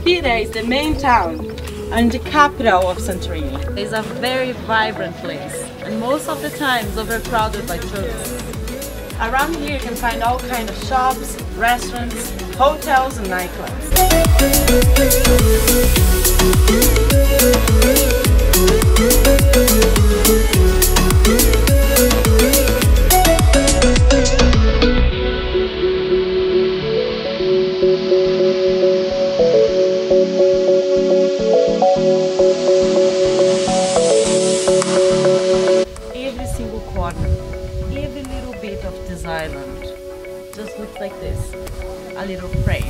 Fira is the main town and the capital of Santorini. It's a very vibrant place and most of the time it's overcrowded by tourists. Around here you can find all kinds of shops, restaurants, hotels and nightclubs. Every little bit of this island just looks like this, a little frame.